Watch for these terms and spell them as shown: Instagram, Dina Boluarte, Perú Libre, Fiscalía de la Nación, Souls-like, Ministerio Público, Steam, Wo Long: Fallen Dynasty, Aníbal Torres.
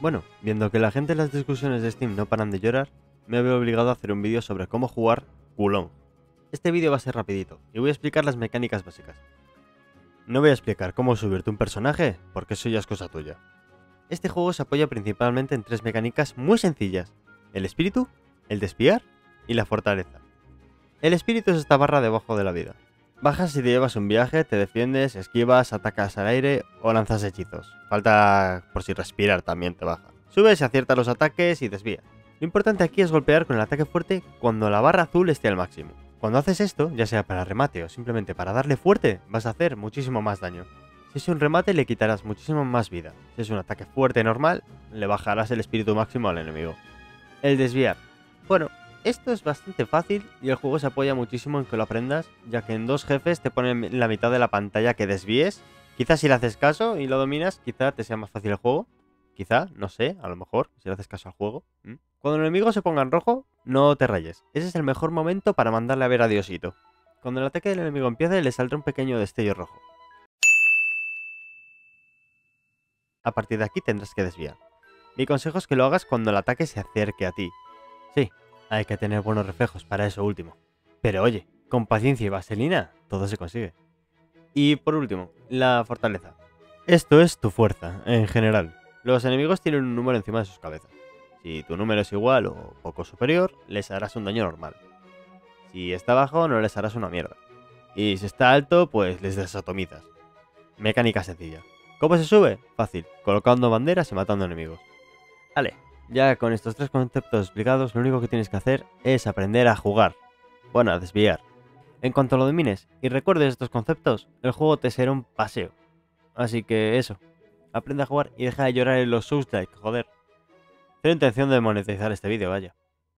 Bueno, viendo que la gente en las discusiones de Steam no paran de llorar, me veo obligado a hacer un vídeo sobre cómo jugar Wo Long. Este vídeo va a ser rapidito y voy a explicar las mecánicas básicas. No voy a explicar cómo subirte un personaje, porque eso ya es cosa tuya. Este juego se apoya principalmente en tres mecánicas muy sencillas: el espíritu, el de espiar y la fortaleza. El espíritu es esta barra debajo de la vida. Bajas si te llevas un viaje, te defiendes, esquivas, atacas al aire o lanzas hechizos. Falta por si respirar también te baja. Subes y aciertas los ataques y desvías. Lo importante aquí es golpear con el ataque fuerte cuando la barra azul esté al máximo. Cuando haces esto, ya sea para remate o simplemente para darle fuerte, vas a hacer muchísimo más daño. Si es un remate le quitarás muchísimo más vida. Si es un ataque fuerte normal, le bajarás el espíritu máximo al enemigo. El desviar. Bueno, esto es bastante fácil y el juego se apoya muchísimo en que lo aprendas, ya que en dos jefes te ponen la mitad de la pantalla que desvíes. Quizás si le haces caso y lo dominas, quizá te sea más fácil el juego. Quizá, no sé, a lo mejor, si le haces caso al juego. Cuando el enemigo se ponga en rojo, no te rayes. Ese es el mejor momento para mandarle a ver a Diosito. Cuando el ataque del enemigo empiece, le saldrá un pequeño destello rojo. A partir de aquí tendrás que desviar. Mi consejo es que lo hagas cuando el ataque se acerque a ti. Sí, hay que tener buenos reflejos para eso último. Pero oye, con paciencia y vaselina, todo se consigue. Y por último, la fortaleza. Esto es tu fuerza, en general. Los enemigos tienen un número encima de sus cabezas. Si tu número es igual o poco superior, les harás un daño normal. Si está bajo, no les harás una mierda. Y si está alto, pues les desatomizas. Mecánica sencilla. ¿Cómo se sube? Fácil, colocando banderas y matando enemigos. Vale, ya con estos tres conceptos explicados, lo único que tienes que hacer es aprender a jugar. Bueno, a desviar. En cuanto lo domines y recuerdes estos conceptos, el juego te será un paseo. Así que eso, aprende a jugar y deja de llorar en los Souls-like, joder. Tengo intención de monetizar este vídeo, vaya.